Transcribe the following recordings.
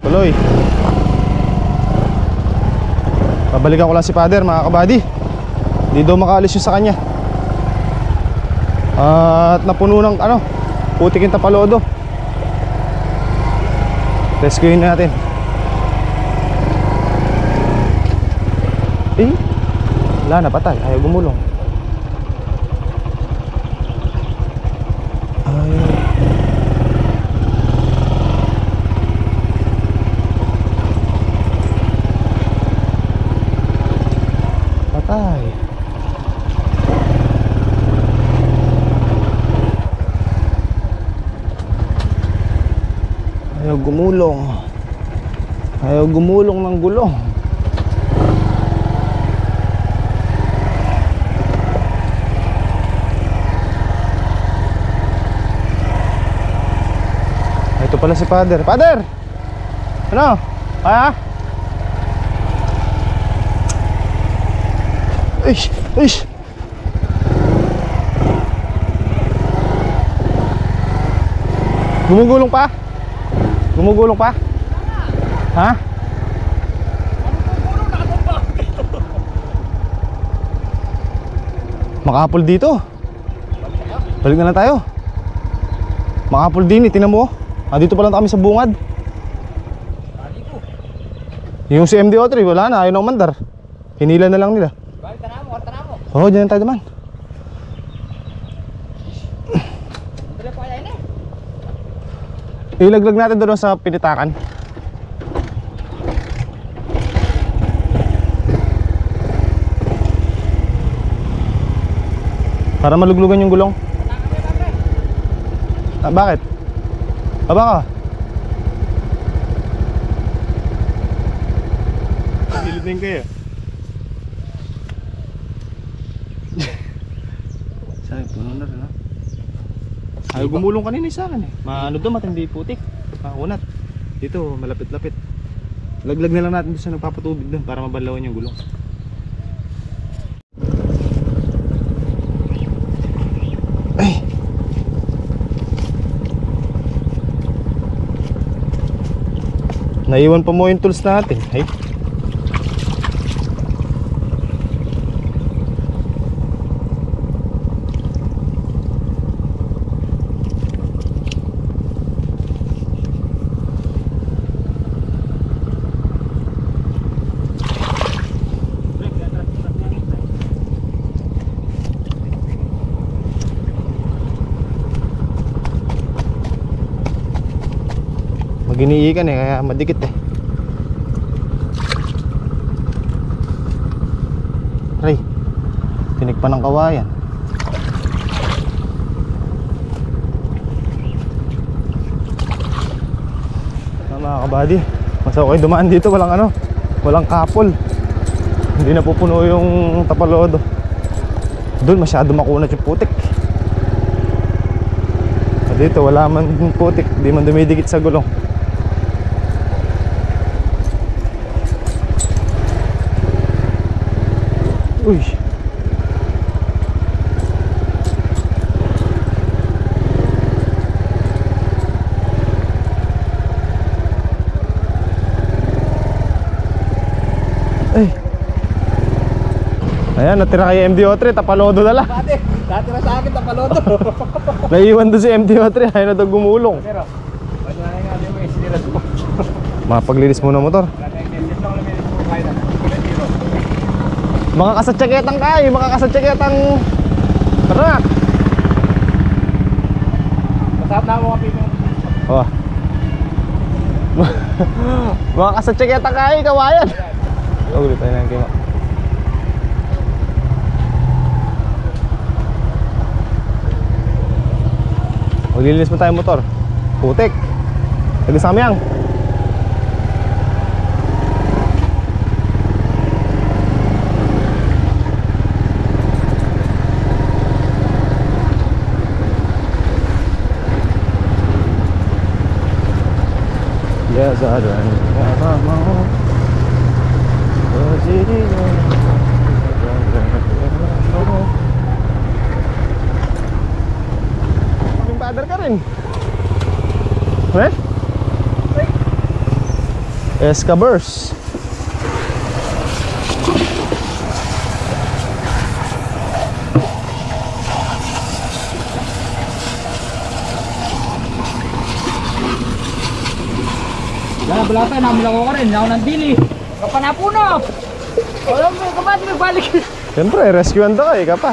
Tuloy. Babalikan ko lang si Father, mga kabady. Hindi daw makaalis yun sa kanya. At napuno ng ano, putik yung tapalodo. Rescuein natin. Eh, wala na, patay. Ayaw gumulong. Ayaw. Patay. Ayaw gumulong. Ayaw gumulong ng gulong. Ito pala si Father. Father! Ano? Ha? Uish! Uish! Gumugulong pa? Gumugulong pa? Ha? Makapul dito. Balik na lang tayo. Makapul din eh, tingnan mo. Ah, dito pa lang kami sa bungad. Yung si MD Otri, wala na, ayaw na umandar. Hinila na lang nila. Oo, dyan tayo naman. Ilaglag natin doon sa pinitakan. Para maluglugan yung gulong. Ah, bakit? Aba ka? Hilid din kayo. Sabi, puno na rin ha. Ayaw gumulong kanina sa akin eh. Maano doon, matindi putik. Makunat. Dito, malapit-lapit. Laglag na lang natin doon sa nagpapatubig doon para mabalawan yung gulong. Naiwan pa mo yung tools natin. Ay. Giniikan eh, kaya madikit eh. Ray, tinik pa ng kawayan. Mga kabady, mas okay dumaan dito, walang ano, walang kapol. Hindi na pupuno yung tapalodo. Doon masyado makunat yung putik. Dito wala man putik, di man dumidikit sa gulong. Uy. Ay. Ayan, natira kay MD Otri, tapalodo na lang. Dati, natira sa akin, tapalodo. Naiwan doon si MD Otri, ayaw na daw gumulong. Pero, wala na nga, di mo isinira doon. Mapaglilis muna motor. Makakasatsaketang kayo, makakasatsaketang truck. Masarap na ako mga pipi. Oh. Makakasatsaketang kayo, kawayan. Ulit tayo ng kima. Maglilinis mo tayo motor. Putik. Tagisamyang. Ya Zahran, ya Ramahu, Wazirina, Ramahu. Kaming padar ka rin. Weh? Escabears. Wala pa, namulang ko rin, naunang dili. Kapanapuno! Walang may kapat, may balik. Siyempre, rescuean to eh, kapa.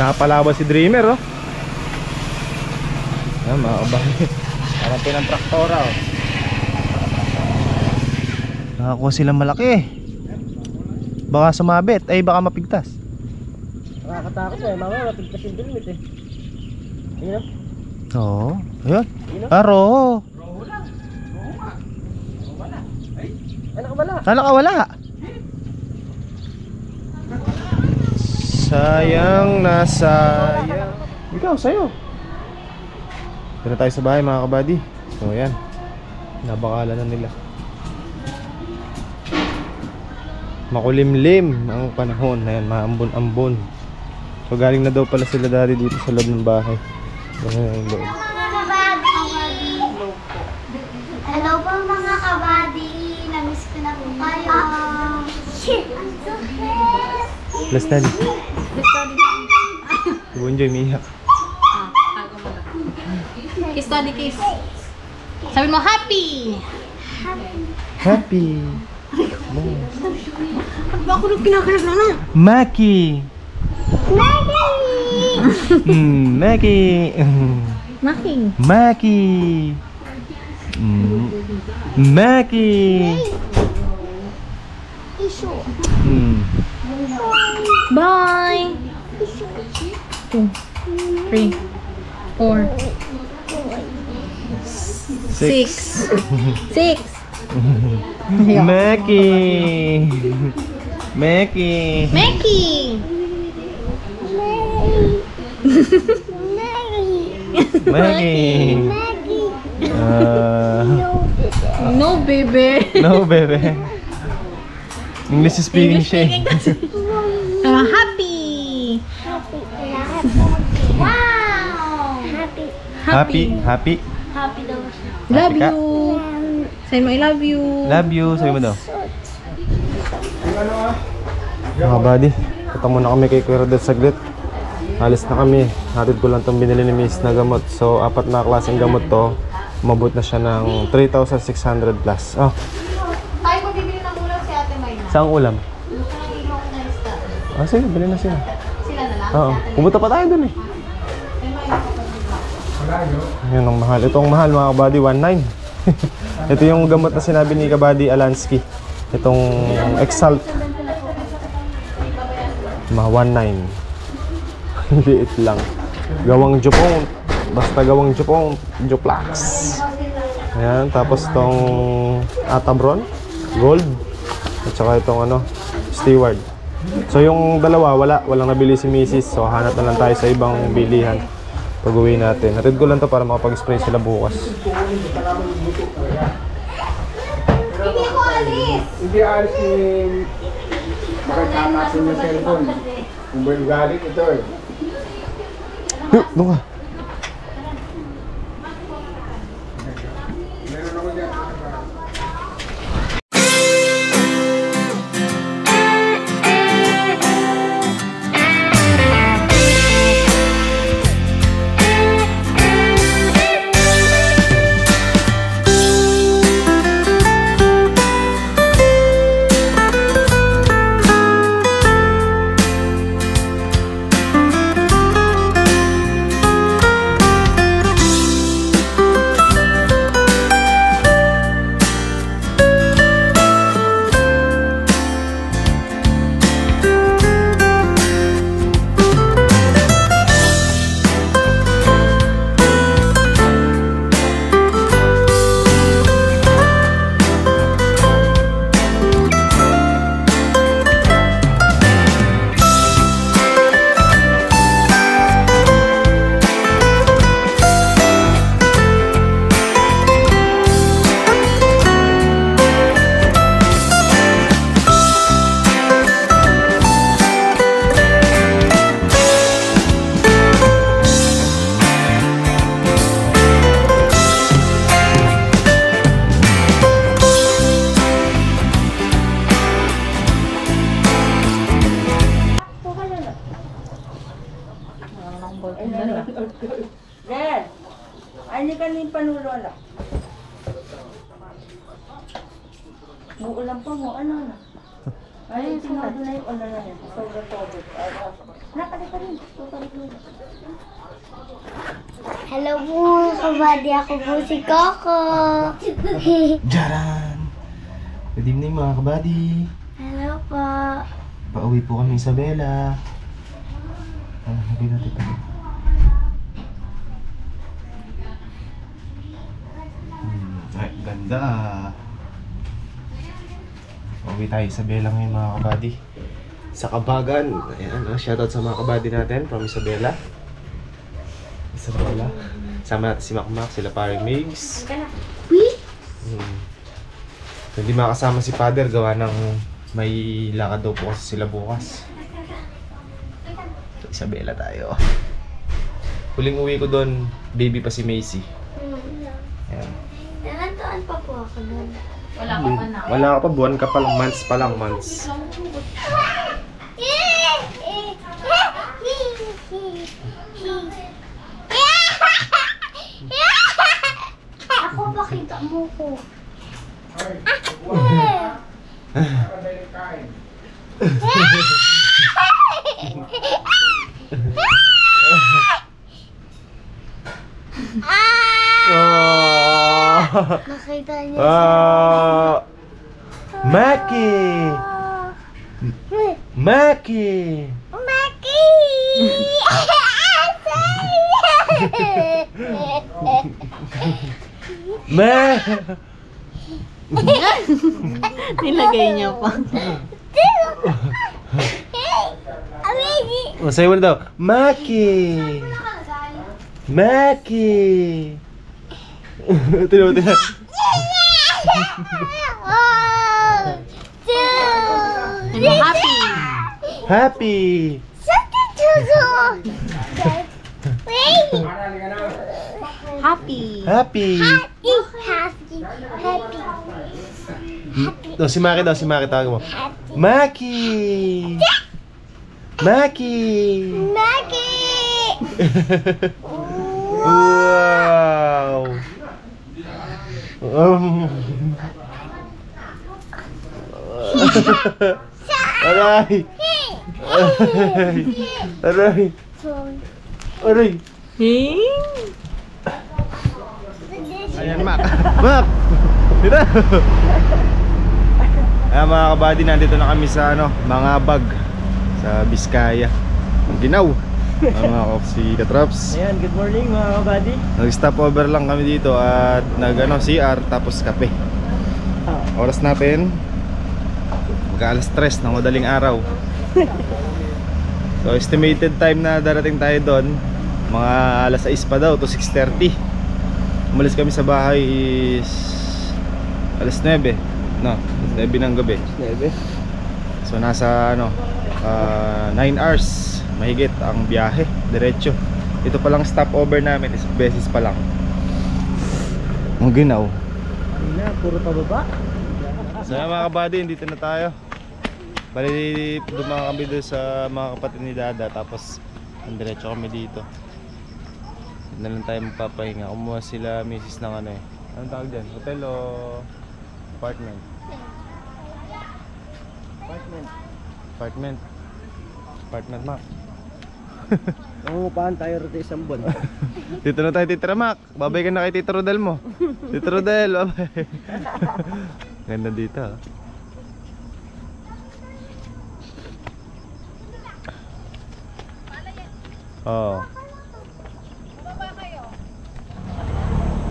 Nakapalaban si Dreamer, oh. Ah, makakabangin. Parang pinang-traktora, oh. Nakakuha silang malaki eh. Baka sumabit, ay baka mapigtas. Nakakatakot eh, mga mapigtas yung dulmit eh. Ayun oh. Oo, ayun. Ah, roho. Roho lang. Roho ma. Roho wala. Ay, nakawala. Nakawala. Sayang na sayang. Ikaw, sayo. Tira tayo sa bahay mga kabady. So, ayan. Nabakala na nila. Makulimlim ang panahon. Ayan, maambon-ambon. So, galing na daw pala sila dati dito sa loob ng bahay. Hello po mga kabady. Namiss ko na po kayo. I'm so happy. Let's study. Enjoy, Mia. Kiss, study, kiss. Sabihin mo, happy. Happy. Ako nung kinakalap na na. Maki. Maki. Maggie. Maggie. Maggie. Maggie. Bye. 2, 3, 4, 6. 6. Maggie. Maggie. Maggie. Maggie. Maggie. No baby. No baby. English speaking siya. I'm happy. Happy. Wow. Happy. Happy. Happy. Happy daw siya. Love you. Say mo I love you. Love you. Say mo daw. Mga buddy, katamo na kami kay Kuya Rodet saglit. Alis na kami, hatid ko lang itong binili ni Miss na gamot. So, apat na klaseng gamot to. Umabot na siya ng 3,600 plus. Oh. Tayo ko bibili ng ulam si Ate Mayna. Saan ulam? Ilong na lista. Ah, sige, bilhin na sila. Sila na lang? Oo. Pumunta pa tayo dun eh. Ayan ang mahal. Ito ang mahal mga kabady, 19. Ito yung gamot na sinabi ni kabady Alansky. Itong Exalt. Mga 19. Liit lang. Gawang jupong. Basta gawang jupong. Juplax. Ayan. Tapos itong Atabron. Gold. At saka itong ano, Steward. So yung dalawa, wala. Walang nabili si Mrs. So hanap na lang tayo sa ibang bilihan. Pag-uwi natin. Narid ko lang to para makapag-spray sila bukas. Hindi ko alis. Hindi alis ni... Makakama sa cellphone. Kung ba yung galit ito eh. Yuh! Doon ka! Ano ka na yung panulola? Muulan pa mo, ano na? Ay, sinado na yung ano na yun. Pagkatobot. Nakalik ka rin. Hello po, kabady ako po si Coco. Jaran! Good evening mga kabady. Hello po. Pauwi po kami Isabela. Ano, hindi natin pa. Ay, ganda ah. Pauwi tayo Isabela ngayon mga kabady. Sa Kabagan. Ayan, shoutout sa mga kabady natin from Isabela. Isabela. Sama natin si Makmak, sila paring Migs. Hindi makasama si Father, gawa ng may lakad daw po kasi sila bukas. Isabela tayo. Huling uwi ko doon, baby pa si Macy. Ayan. Nalantuan pa po ako doon. Wala ka pa na. Wala ka pa, buwan ka pa lang, months pa lang, months. Ako, bakit mo ko? Nakita niya siya. Maki! Maki! Maki! Nilagay niya pa. Sayo na daw. Maki! Maki! Tino, tino. Happy! Happy! Happy! Happy! Happy! Daw, si Maki daw, si Maki. Tawag mo. Maki! Maki! Maki! Wow! Aray! Aray! Aray! Ayan, Mac! Mac! Dito! Ayan mga kabady, nandito na kami sa ano, Mangabag, sa Biskaya. Ginaw! Mga Kopsi Katraps. Ayan, good morning mga kabady. Nag-stopover lang kami dito at nag-ano, CR tapos kape. Oras natin, mag-alas 3 ng madaling araw. So estimated time na darating tayo doon, mga alas 6 pa daw to 6:30. Umalis kami sa bahay is alas 9. No, 9 ng gabi. 9. So nasa ano 9 hours mahigit ang biyahe, diretso. Ito pa lang stopover namin, isang beses pa lang. Ang ginaw. Hindi na puro pababa. So mga kabady, dito na tayo. Bali dumang kami doon sa mga kapatid ni Dada tapos diretso kami dito. Na lang tayo magpapahinga. Kumuha sila misis ng ano eh. Anong tawag dyan? Hotel o apartment? Apartment. Apartment. Apartment, Mac. Nangungupahan tayo rin isang buwan. Dito na tayo, Titra Mac. Babay ka na kay Tito Rodel mo. Tito Rodel, babay. Ganda dito. Oh.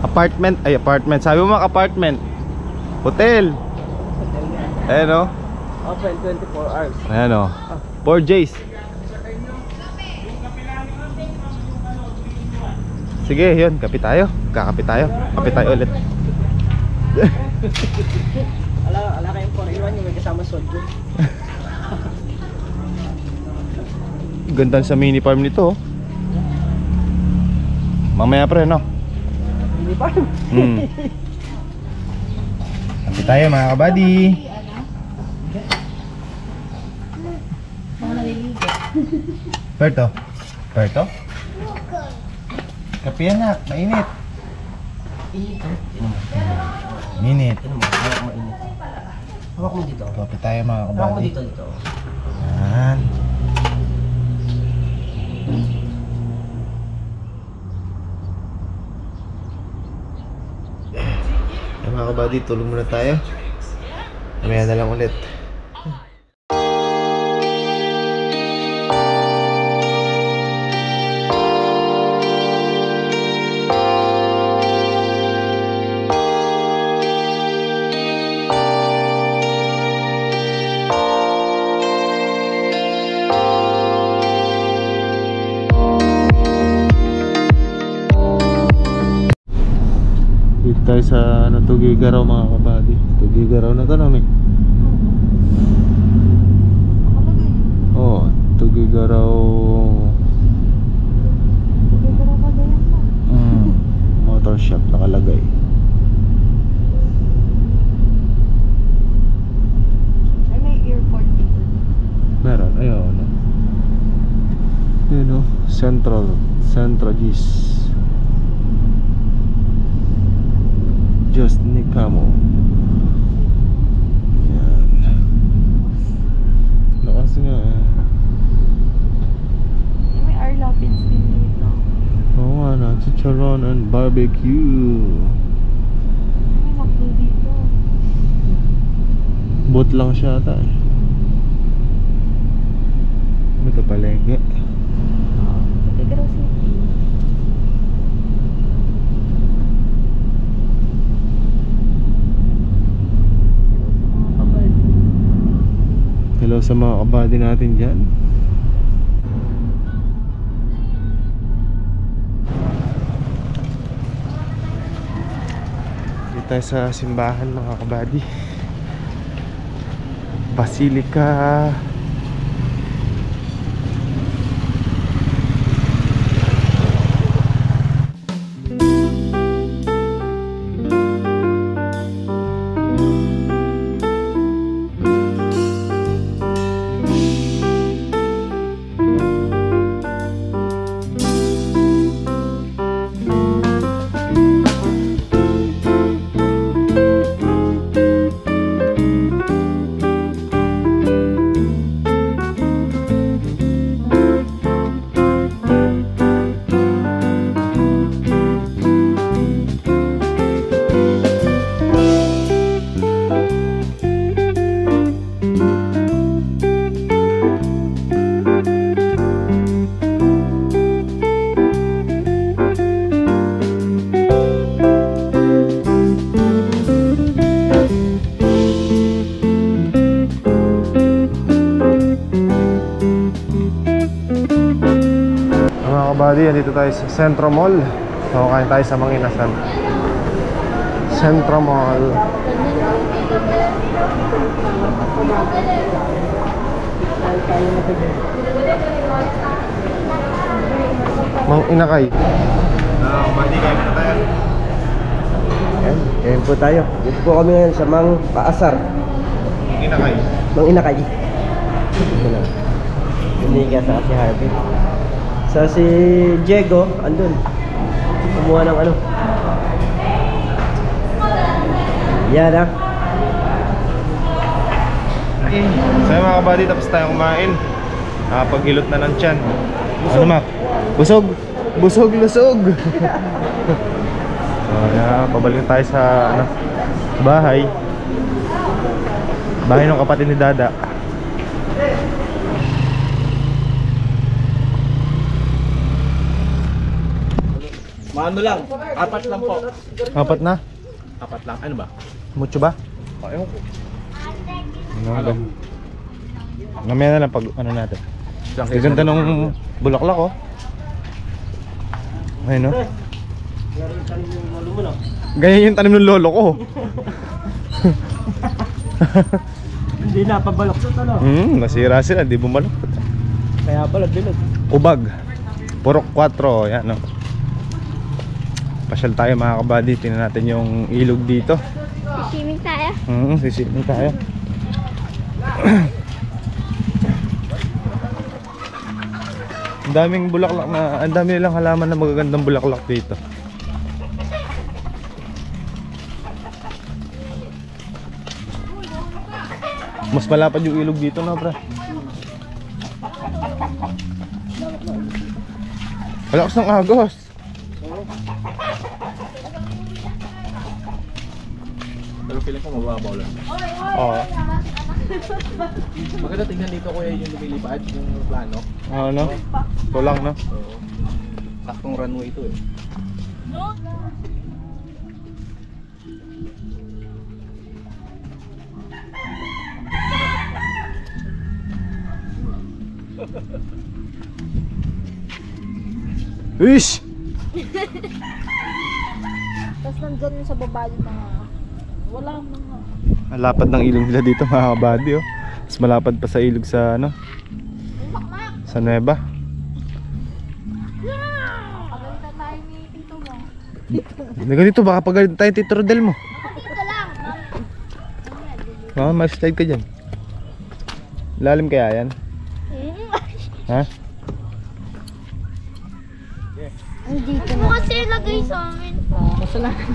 Apartment, ay apartment. Sabi mo mga apartment. Hotel. Ayan o. Open 24 hours. Ayan o. 4Js. Sige, yun. Kapi tayo. Kakapi tayo. Kapi tayo ulit. Ala kayong 4-in-1 yung may kasama soldo. Ganda sa mini farm nito. Mamaya pre, no? Kapit tayo mga kabady. Perto. Perto? Kapi anak, mainit. Minute. Hawak mo dito. Kapit tayo mga kabady. Hawak mo dito, dito. Yan. Yan mga kabady, tulog muna tayo. Mamaya na lang ulit. Tayo sa ano, Tugigaraw mga kabady. Tugigaraw na to namin. Oh, Tugigaraw. Tugigaraw pa din yan. Motor shop nakalagay. Ay, may airport dito. Meron, ayun. Yun o, Central. Central Gis. Just Nikamo. Yan. Lakas nga eh. May Arlapins din dito. Oo nga na. Chicharon and barbecue. May makdo dito. Boat lang siya ata eh. May kapalengke. Oo. Tugigaraw City. Hello sa mga kabady natin dyan. Dito tayo sa simbahan mga kabady. Basilica kabady, dito tayo sa Centro Mall. So, kain tayo sa Manginasan. Centro Mall. Manginakay. Kabady, kain na tayo. Ayan, kain po tayo. Dito po kami ngayon sa Mang Paasar. Manginakay. Manginakay. Hindi ka sa si Harvey. So si Diego, andun. Kumuha ng ano. Yan ah. So mga kabady, tapos tayo kumain. Nakapag-hilot na ng tiyan. Ano Mac? Busog! Busog lusog! So yan, pabalik tayo sa ano, bahay. Bahay ng kapatid ni Dada. Ano lang, apat lang po. Apat na? Apat lang, ano ba? Mucho ba? Ayaw ko. Ano? Namaya na lang pag ano natin. Ang ganda ng bulaklak oh. Ayun no? Ganyan yung tanim ng lolo ko. Hindi napabaloktot ano? Nasira sila, hindi bumaloktot. Kaya balad bilog. Ubag. Purok 4, yan no. Pasyal tayo mga kabady, tingnan natin yung ilog dito. Sisimin tayo. Sisimin tayo. Ang daming bulaklak na, ang dami nilang halaman na magagandang bulaklak dito. Mas malapad yung ilog dito na, pre. Malakas ng agos. Pero feeling ko mababaw lang. Oo. Maganda tingnan dito, kuya, yung lumilipad, yung plano. Oo, no? Ito lang, no? Oo. Saktong runway ito, eh. Uish! Tapos nandyan yung sa baba yung mga wala mga malapad ng ilog nila dito, mga kabady, oh. Mas malapad pa sa ilog sa ano, sa Nueva. Pagalitan tayo ni Tito mo. Ganito baka pagalitan tayo Tito Rodel mo. Dito lang. Mama, may slide ka dyan. Lalim kaya yan? Ha? Dito mo kasi ilagay sa amin po. Masalanan.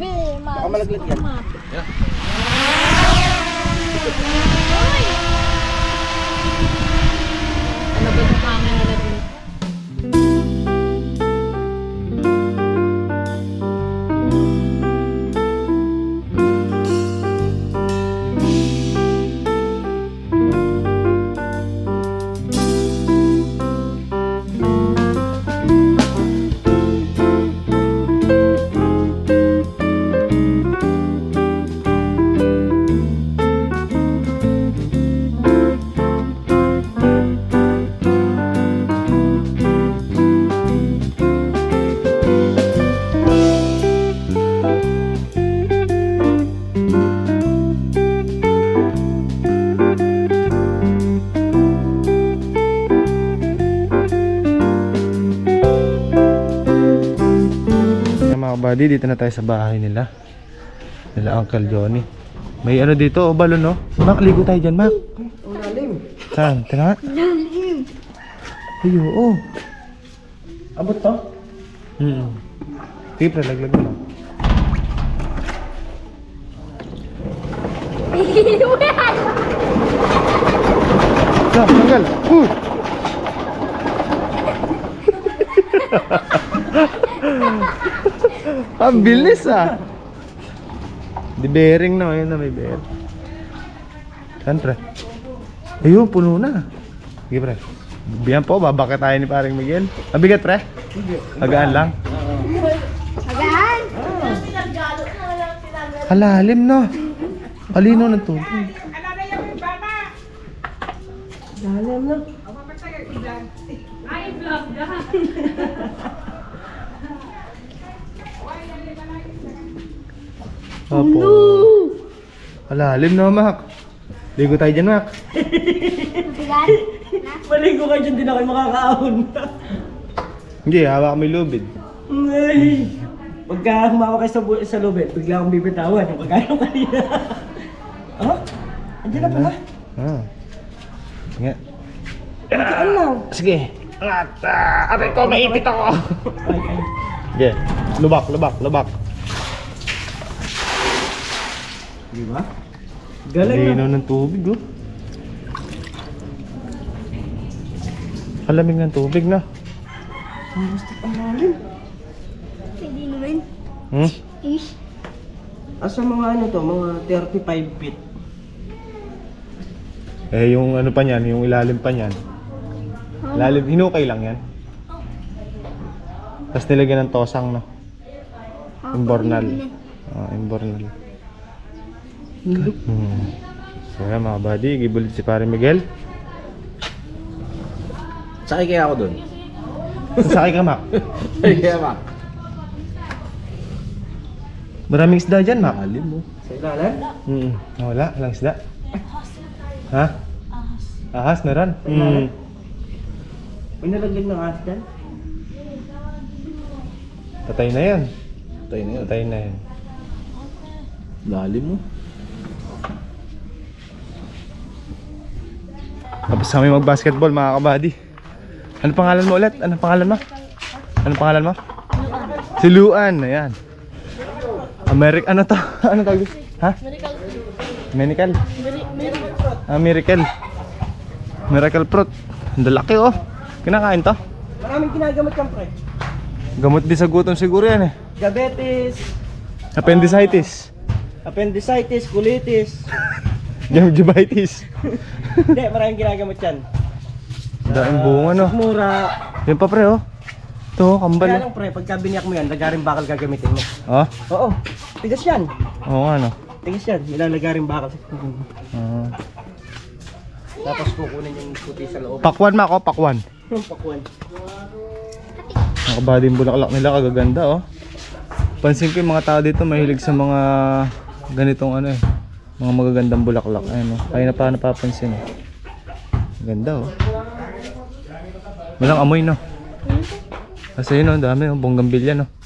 Be, baka malaglag yan. Yeah. Ano ba yung camera dito? Buddy, dito na tayo sa bahay nila Uncle Johnny. May ano dito, balon, no? Mac, ligo tayo dyan, Mac. O, lalim. Saan? Tira? Lalim. Ay, oo. Abot to? Sige, pre, laglag mo. Saan? Tanggal. Ang bilis, ah. Di bearing na, ayun na, may bearing. Saan, pre? Ayun, puno na. Sige, pre. Biyan po, babaka tayo ni paring Miguel. Mabigat, pre? Agaan lang. Agaan? Halalim, no? Alino ng tubig. Halalim, no? Ay, vlog na. Apo. Alalim na, Mac. Ligo tayo dyan, Mac. Maligo kayo dyan, din ako makakaahon. Hindi, hawak kami lubid. Ay! Pagka humawa kayo sa lubid, bigla akong bibitawan. Pagkano kanina. Oh? Andiyan na pala? Ah. Nga. Magkaan lang. Sige. Aray ko, maipit ako. Sige. Lubak, lubak, lubak. Di ba? Galing na ng tubig, oh. Alamig ng tubig na. Gusto pa namin. Pwede naman. Ish. Asa mga ano to? Mga 35 feet. Eh, yung ano pa niyan, yung ilalim pa niyan. Lalim, hinukay lang yan. Tapos nilagyan ng tosang, no? Imbornal. Oh, imbornal. So yan, mga buddy, gibulit si paring Miguel. Sakay kaya ako dun? Sakay ka, Mac. Sakay kaya, Mac. Maraming isda dyan, Mac. Alim mo. Sa ilalim? Wala, walang isda. Ha? Ahas. Ahas, meron? May nalaglag ng ahas dyan? Patay na yan. Patay na yan. Patay na yan. Lalim mo. Tapos kami mag-basketball, mga kabady. Ano pangalan mo ulit? Ano pangalan mo? Ano pangalan mo? Si Luan, ayan. American, ano to? Ano tawag? Ha? Miracle. Miracle. Miracle fruit. Ang lalaki oh. Kinakain to? Maraming kinagamot yung fruit. Gamot din sa gutom siguro yan eh. Diabetes. Appendicitis. Appendicitis, colitis. Gingivitis. Hindi, maraming ginagamot yan. Daing bunga no. Mura. Yan pa pre oh. Ito kambal. Kaya lang pre, pagka biniyak mo yan, lagaring bakal gagamitin mo. Oh? Oo. Tigas yan. Oo ano? Tigas yan, ilalagaring bakal. Tapos kukunin yung puti sa loob. Pakwan ma ako, pakwan. Pakwan. Nakabady yung bulaklak nila, kagaganda oh. Pansin ko yung mga tao dito mahilig sa mga ganitong ano eh. Mga magagandang bulaklak. Ayun oh. Ay napapansin eh. Ganda oh. Walang amoy no. Kasi yun, ang dami, bonggambilya no.